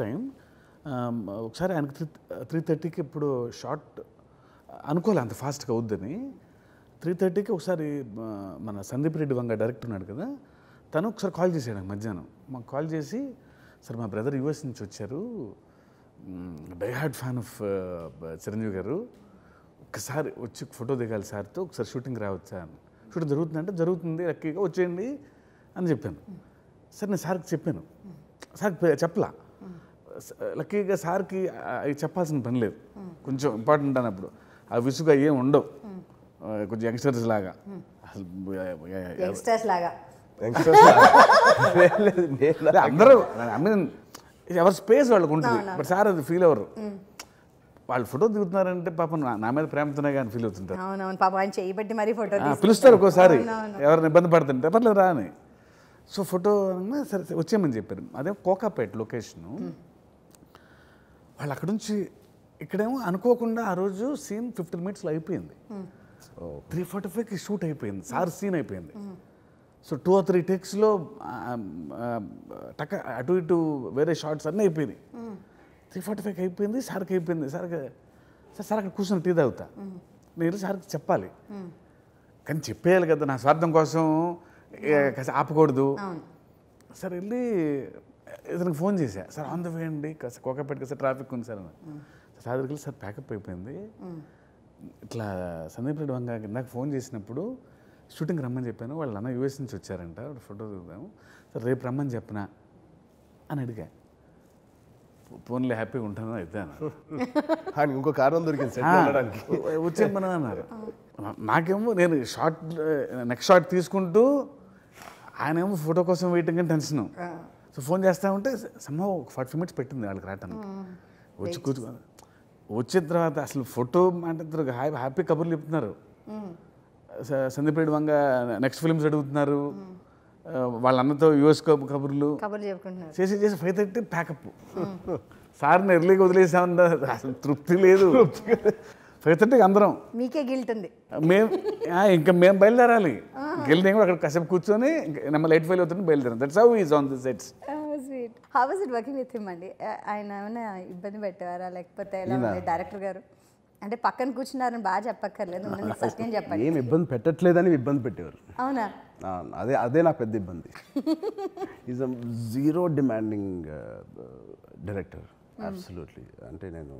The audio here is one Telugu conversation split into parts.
Time, ఒకసారి ఆయనకి 3:30కి ఇప్పుడు షార్ట్ అనుకోలే అంత ఫాస్ట్గా అవుద్దని 3:30కి ఒకసారి మన సందీప్ రెడ్డి వంగ డైరెక్టర్ ఉన్నాడు కదా తను ఒకసారి కాల్ చేశాడు నాకు మధ్యాహ్నం మాకు కాల్ చేసి సార్ మా బ్రదర్ యూఎస్ నుంచి వచ్చారు die hard fan of Chiranjeevi garu ఒకసారి వచ్చి ఫోటో దిగాలి సార్తో ఒకసారి షూటింగ్ రావచ్చా అని షూటింగ్ జరుగుతుందంటే జరుగుతుంది లక్కీగా వచ్చేయండి అని చెప్పాను సార్ నేను సార్కి చెప్పాను సార్ చెప్పలా లక్కీగా సార్కి అవి చెప్పాల్సిన పని లేదు కొంచెం ఇంపార్టెంట్ అన్నప్పుడు ఆ విసుగు ఏం ఉండవు కొంచెం యంగ్స్టర్స్ లాగా అందరూ ఐ మీన్ ఎవరి స్పేస్ వాళ్ళకు ఉంటుంది బట్ సార్ అది ఫీల్ అవ్వరు వాళ్ళు ఫోటో దిగుతున్నారంటే పాపం నా మీద ప్రేమతోనే కానీ ఫీల్ అవుతుంటారు పిలుస్తారు ఒక్కోసారి ఎవరిని ఇబ్బంది పడుతుంటే పర్లేదు రా అని సో ఫోటో సరే వచ్చేయమని చెప్పారు అదే కోకాపేట లొకేషను వాళ్ళు అక్కడ నుంచి ఇక్కడేమో అనుకోకుండా ఆ రోజు సీన్ 15 నిమిషాలు అయిపోయింది 3:45కి షూట్ అయిపోయింది సార్ సీన్ అయిపోయింది సో 2 or 3 టెక్స్లో టక్క అటు ఇటు వేరే షార్ట్స్ అన్నీ అయిపోయినాయి 3:45కి అయిపోయింది సార్కి అయిపోయింది సార్కి సార్ సార్ అక్కడ కూర్చొని టీ తాగుతా నేను సార్కి చెప్పాలి కానీ చెప్పేయాలి కదా నా స్వార్థం కోసం ఆపకూడదు సార్ వెళ్ళి ఇతనికి ఫోన్ చేశా సార్ ఆన్ ద వే అండి కాస్త కోకాపేటకి సార్ ట్రాఫిక్ ఉంది సార్ సార్ దగ్గరికి సార్ ప్యాకప్ అయిపోయింది ఇట్లా సందీప్ రెడ్డి వంగ నాకు ఫోన్ చేసినప్పుడు షూటింగ్ రమ్మని చెప్పాను వాళ్ళు అన్న యూఎస్ నుంచి వచ్చారంట ఫోటో దిగుతాము సార్ రేపు రమ్మని చెప్పనా అని అడిగా ఫోన్లో హ్యాపీగా ఉంటాను అయితే అన్నారు ఇంకో కారణం దొరికింది వచ్చేమన్నా అన్నారు నాకేమో నేను షార్ట్ నెక్స్ట్ షార్ట్ తీసుకుంటూ ఆయనేమో ఫోటో కోసం వెయిటింగ్ అని టెన్షన్ సో ఫోన్ చేస్తా ఉంటే సమ్హౌ 40 నిమిషాలు పెట్టింది వాళ్ళకి రావటానికి వచ్చి కూర్చో వచ్చిన తర్వాత అసలు ఫోటో అంటే హ్యాపీ కబుర్లు చెప్తున్నారు సందీప్ రెడ్డి వంగ నెక్స్ట్ ఫిల్మ్స్ అడుగుతున్నారు వాళ్ళ అన్నతో యూఎస్ కబుర్లు చేసి చేసి 5:30 ప్యాకప్ సార్ని ఎర్లీగా వదిలేసామన్న అసలు తృప్తి లేదు 5:30కి అందరం మీకే గిల్ట్ ఉంది మేము ఇంకా మేము బయలుదేరాలి గిల్ట్ కూడా అక్కడ కాసేపు కూర్చొని నెంబర్ లైట్ ఫెయిల్ అవుతుంది బయలుదేరాం that's how he is on the sets how was it working with him అండి ఆయన ఏమైనా ఇబ్బంది పెట్టారా లేకపోతే డైరెక్టర్ గారు అంటే పక్కన కూర్చున్నారని బాగా చెప్పక్కర్లేదు సత్యం చెప్పండి ఏం ఇబ్బంది పెట్టట్లేదని ఇబ్బంది పెట్టేవారు అవునా అదే అదే నా పెద్ద ఇబ్బంది is a zero demanding director absolutely అంటే నేను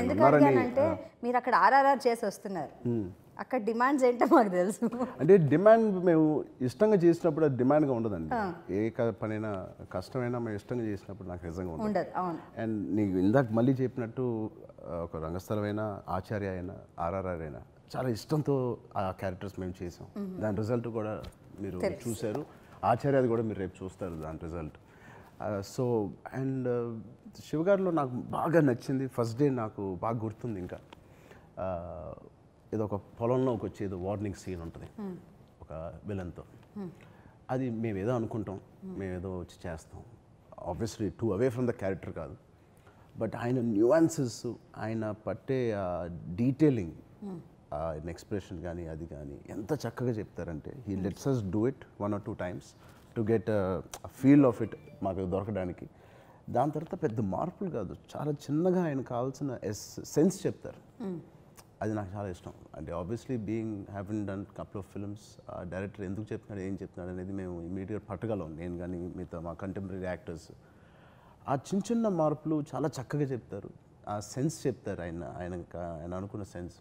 ఎందుకు అడిగానంటే మీరు అక్కడ ఆర్ఆర్ఆర్ చేసి వస్తున్నారు అక్కడ డిమాండ్స్ ఏంటో మాకు తెలుసు అంటే డిమాండ్ మేము ఇష్టంగా చేసినప్పుడు అది డిమాండ్గా ఉండదండి ఏ పనైనా కష్టమైనా మేము ఇష్టంగా చేసినప్పుడు నాకు నిజంగా ఉండదు అండ్ నీకు ఇందాక మళ్ళీ చెప్పినట్టు ఒక రంగస్థలమైన ఆచార్య అయినా ఆర్ఆర్ఆర్ అయినా చాలా ఇష్టంతో ఆ క్యారెక్టర్స్ మేము చేసాం దాని రిజల్ట్ కూడా మీరు చూశారు ఆచార్యది కూడా మీరు రేపు చూస్తారు దాని రిజల్ట్ సో అండ్ శివగారిలో నాకు బాగా నచ్చింది ఫస్ట్ డే నాకు బాగా గుర్తుంది ఇంకా ఏదో ఒక పొలంలోకి వచ్చేదో వార్నింగ్ సీన్ ఉంటుంది ఒక విలన్తో అది మేమేదో అనుకుంటాం మేమేదో వచ్చి చేస్తాం obviously too away from the character కాదు బట్ ఆయన న్యూయాన్సెస్ ఆయన పట్టే డీటెయిలింగ్ ఆయన ఎక్స్ప్రెషన్ కానీ అది కానీ ఎంత చక్కగా చెప్తారంటే he lets us do it 1 or 2 times to get feel of it మాకు దొరకడానికి దాని తర్వాత పెద్ద మార్పులు కాదు చాలా చిన్నగా ఆయన కావాల్సిన సెన్స్ చెప్తారు అది నాకు చాలా ఇష్టం అంటే obviously being having done couple of films director ఎందుకు చెప్తున్నాడు ఏం చెప్తున్నాడు అనేది మేము ఇమీడియట్గా పట్టగలం నేను కానీ మిగతా మా కంటెంపరీ యాక్టర్స్ ఆ చిన్న చిన్న మార్పులు చాలా చక్కగా చెప్తారు ఆ సెన్స్ చెప్తారు ఆయన ఆయన అనుకున్న సెన్స్